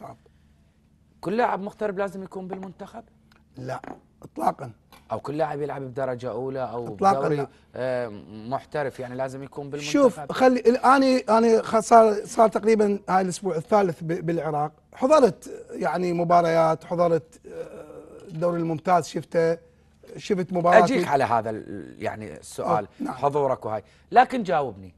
صعب. كل لاعب مغترب لازم يكون بالمنتخب؟ لا اطلاقا. او كل لاعب يلعب بدرجه اولى او دوري محترف يعني لازم يكون بالمنتخب؟ شوف خلي انا صار تقريبا هاي الاسبوع الثالث بالعراق، حضرت يعني مباريات، حضرت الدوري الممتاز شفته، شفت مباريات. اجيك على هذا يعني السؤال. نعم. حضورك وهاي، لكن جاوبني،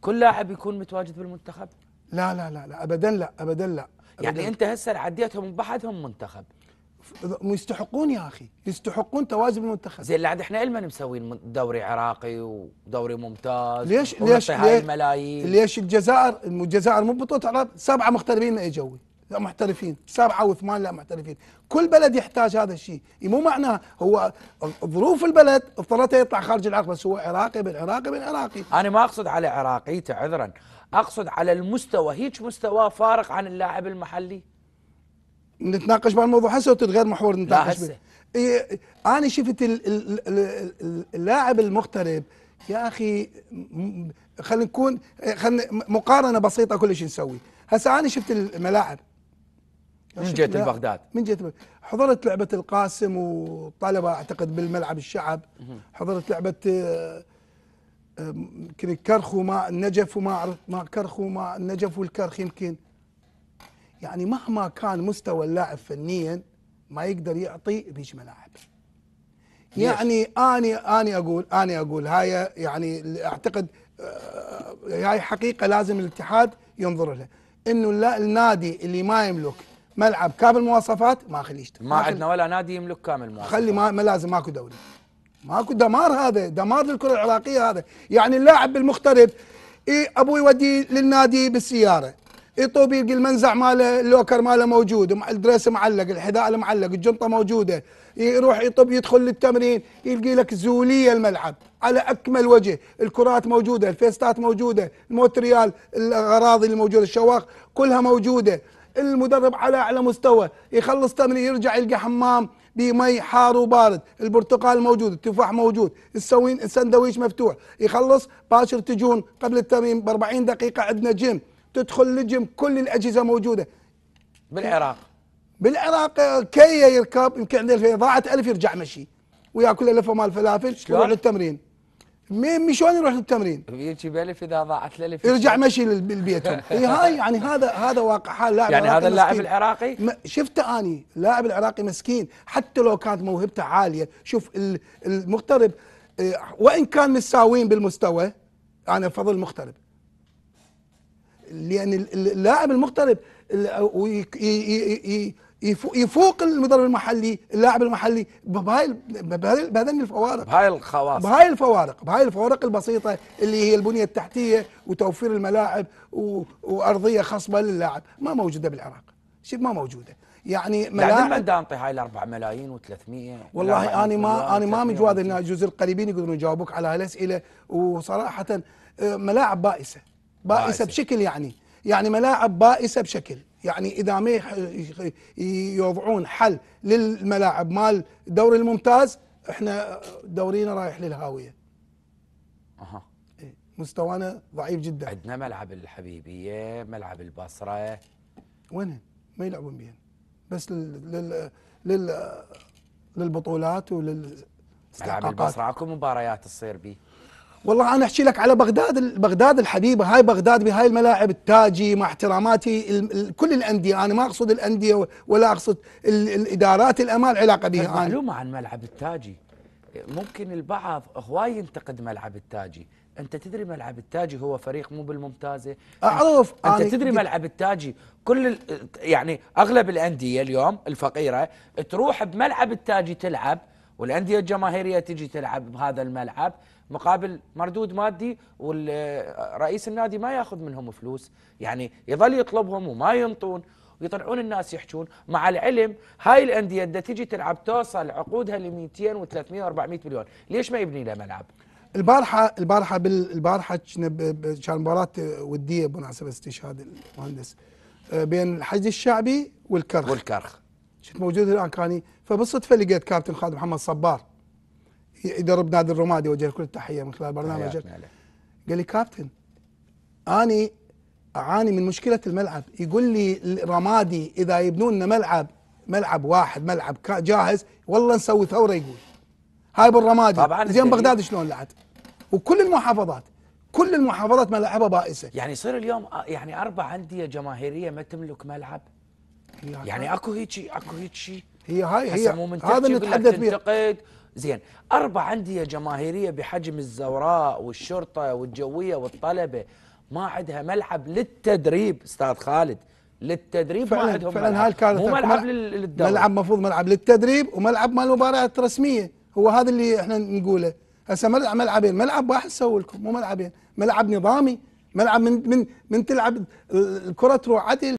كل لاعب يكون متواجد بالمنتخب؟ لا لا لا لا ابدا، لا ابدا، لا أبداً. يعني انت هسه عديتهم بحدهم منتخب، يستحقون يا اخي، يستحقون تواجد بالمنتخب. زين لعد احنا الما مسوين دوري عراقي ودوري ممتاز، ليش هاي الملايين؟ ليش الجزائر، مو بطولة عرب، 7 مغتربين ما اجوا، لا محترفين 7 و8، لا محترفين. كل بلد يحتاج هذا الشيء، مو معناه هو ظروف البلد اضطرته يطلع خارج العراق، بس هو عراقي بالعراقي بالعراقي. انا ما اقصد على عراقيته عذرا، اقصد على المستوى، هيك مستوى فارق عن اللاعب المحلي. نتناقش بالموضوع هسه وتتغير محور نتناقش به. انا شفت اللاعب المغترب يا اخي، خلينا نكون مقارنه بسيطه كل شيء نسوي. هسه انا شفت الملاعب من جهه بغداد، من جهه حضرت لعبه القاسم وطلبه اعتقد بالملعب الشعب، حضرت لعبه كرخ وما النجف، وما كرخ وما النجف والكرخ يمكن. يعني مهما كان مستوى اللاعب فنيا ما يقدر يعطي بيش ملاعب. يعني انا اقول هاي يعني اعتقد هاي حقيقه لازم الاتحاد ينظر لها، انه النادي اللي ما يملك ملعب كامل مواصفات ما خليه يشتغل. ما عندنا ولا نادي يملك كامل مواصفات، خلي ما لازم، ماكو دوري، ماكو دمار، هذا دمار للكره العراقيه. هذا يعني اللاعب بالمغترب ابوي يوديه للنادي بالسياره، الطوبيق المنزع ماله، اللوكر ماله موجود، الدريس معلق، الحذاء المعلق، الجنطه موجوده، يروح يطب يدخل للتمرين يلقي لك زوليه الملعب على اكمل وجه، الكرات موجوده، الفيستات موجوده، الموتريال، الاراضي اللي موجوده، الشواخ كلها موجوده، المدرب على اعلى مستوى، يخلص تمرين يرجع يلقى حمام بمي حار وبارد، البرتقال موجود، التفاح موجود، السوين السندويش مفتوح، يخلص باشر تجون قبل التمرين ب 40 دقيقه عندنا جيم، تدخل للجيم كل الاجهزه موجوده. بالعراق كيه يركب يمكن عندنا 2000 ضاعت 1000 يرجع مشي وياكل لفه مال فلافل يروح للتمرين. شلون يروح للتمرين؟ يجي ب1000 اذا ضاعت 1000 يرجع مشي للبيت. هاي يعني هذا واقع حال لاعب يعني. هذا اللاعب العراقي شفته اني، اللاعب العراقي مسكين حتى لو كانت موهبته عاليه. شوف المغترب وان كان مساوين بالمستوى، انا بفضل المغترب، لان اللاعب المغترب يفوق المدرب المحلي، اللاعب المحلي بهذين الفوارق، بهاي الخواص، بهاي الفوارق، البسيطه اللي هي البنيه التحتيه وتوفير الملاعب وارضيه خصبه للاعب، ما موجوده بالعراق. شوف ما موجوده يعني ملاعب. لما دانطي هاي ال4 ملايين و300، والله انا ما مجواد ان جزء القريبين يقدرون يجاوبوك على هالاسئله، وصراحه ملاعب بائسه، بشكل يعني ملاعب بائسه بشكل. يعني اذا ما يوضعون حل للملاعب مال الدوري الممتاز، احنا دورينا رايح للهاويه. اها مستوانا ضعيف جدا. عندنا ملعب الحبيبيه، ملعب البصره، وين ما يلعبون بيهم، بس للبطولات ملعب البصره اكو مباريات تصير بيه. والله انا احكي لك على بغداد، الحبيبه، هاي بغداد بهاي الملاعب التاجي، مع احتراماتي كل الانديه، انا ما اقصد الانديه ولا اقصد الادارات اللي ما العلاقه بها. معلومه عن ملعب التاجي، ممكن البعض هواي ينتقد ملعب التاجي، انت تدري ملعب التاجي هو فريق مو بالممتازه؟ اعرف. انت تدري ملعب التاجي كل يعني اغلب الانديه اليوم الفقيره تروح بملعب التاجي تلعب، والانديه الجماهيريه تجي تلعب بهذا الملعب مقابل مردود مادي، ورئيس النادي ما ياخذ منهم فلوس، يعني يظل يطلبهم وما ينطون، ويطلعون الناس يحجون. مع العلم هاي الانديه دا تجي تلعب توصل عقودها ل 200 و300 و400 مليون، ليش ما يبني لها ملعب؟ البارحه كان مباراه وديه بمناسبه استشهاد المهندس بين الحشد الشعبي والكرخ. شفت موجود الان كاني، فبالصدفه لقيت كابتن خالد محمد صبار يدرب نادي الرمادي، وجه كل التحيه من خلال برنامجك. قال لي كابتن اني اعاني من مشكله الملعب. يقول لي رمادي اذا يبنون لنا ملعب واحد ملعب جاهز والله نسوي ثوره. يقول هاي بالرمادي طبعا. زين بغداد شلون لعب؟ وكل المحافظات ملاعبها بائسه. يعني يصير اليوم يعني 4 أندية جماهيريه ما تملك ملعب. يعني اكو هيك شيء. هي هذا اللي نتحدث به. زين 4 أندية جماهيريه بحجم الزوراء والشرطه والجويه والطلبه ما عندها ملعب للتدريب. استاذ خالد للتدريب فعلا ما عندهم ملعب. مو ملعب للدوري، ملعب مفروض ملعب للتدريب وملعب مال مباريات رسميه. هو هذا اللي احنا نقوله هسه. ملعبين، ملعب واحد سووا لكم، مو ملعبين، ملعب نظامي، ملعب من تلعب الكره تروح عدل.